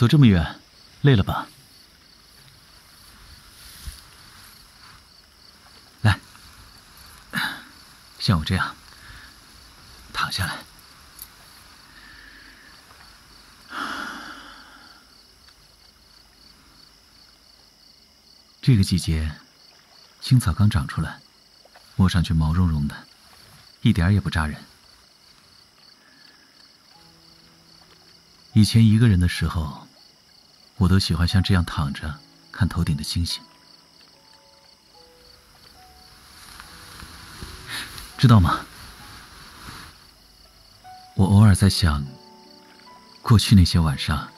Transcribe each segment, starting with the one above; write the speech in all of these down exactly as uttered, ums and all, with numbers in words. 走这么远，累了吧？来，像我这样躺下来。这个季节，青草刚长出来，摸上去毛茸茸的，一点也不扎人。 以前一个人的时候，我都喜欢像这样躺着看头顶的星星，知道吗？我偶尔在想，过去那些晚上，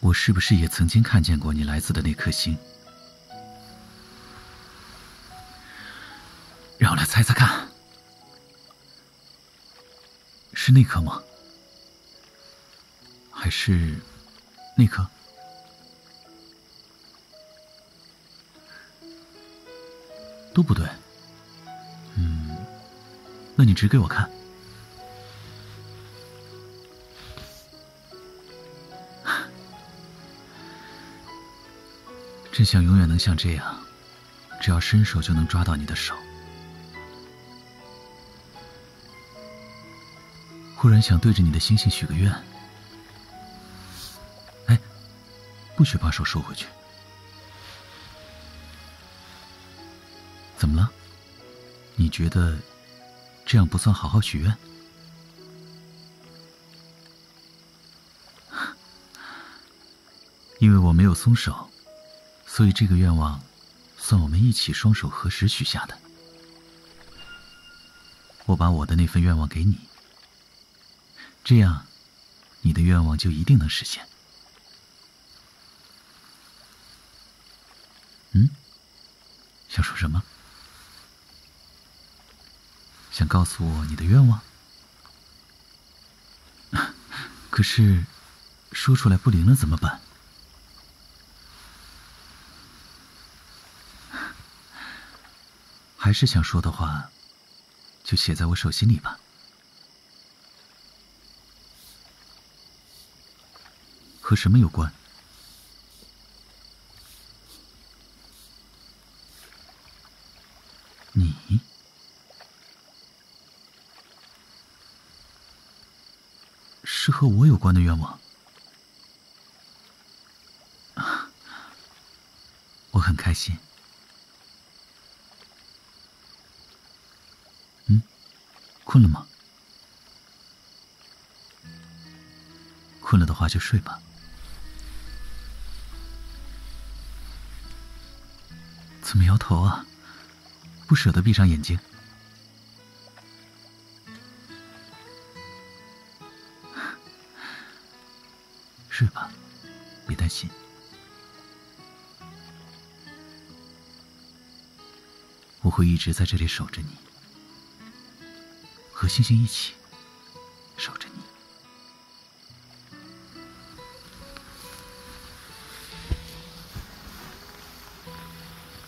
我是不是也曾经看见过你来自的那颗星？让我来猜猜看，是那颗吗？ 还是那颗？都不对。嗯，那你指给我看。真想永远能像这样，只要伸手就能抓到你的手。忽然想对着你的星星许个愿。 不许把手收回去。怎么了？你觉得这样不算好好许愿？因为我没有松手，所以这个愿望算我们一起双手合十许下的。我把我的那份愿望给你，这样你的愿望就一定能实现。 嗯，想说什么？想告诉我你的愿望？可是说出来不灵了怎么办？还是想说的话，就写在我手心里吧。和什么有关？ 你是和我有关的愿望，我很开心。嗯，困了吗？困了的话就睡吧。怎么摇头啊？ 不舍得闭上眼睛，睡吧，别担心。我会一直在这里守着你，和星星一起守着你。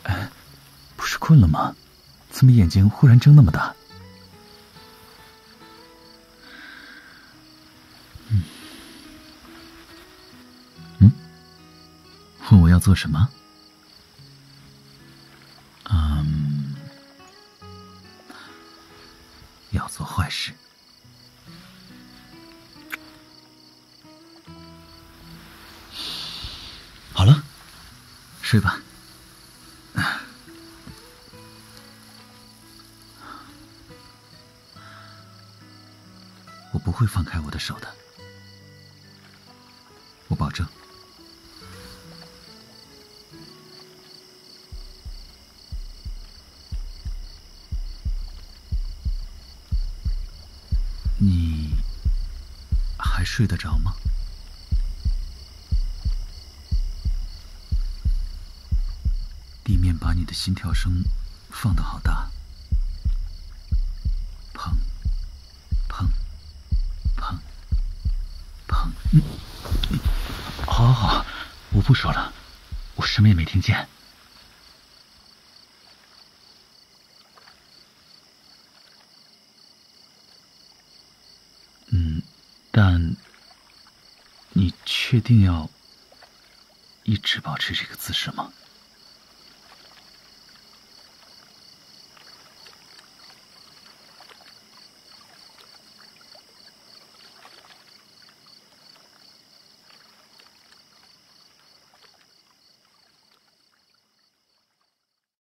哎，不是困了吗？ 怎么眼睛忽然睁那么大？嗯，嗯，问我要做什么？嗯，要做坏事。好了，睡吧。 不会放开我的手的，我保证。你还睡得着吗？地面把你的心跳声放得好大。 嗯，好，好，好，我不说了，我什么也没听见。嗯，但你确定要一直保持这个姿势吗？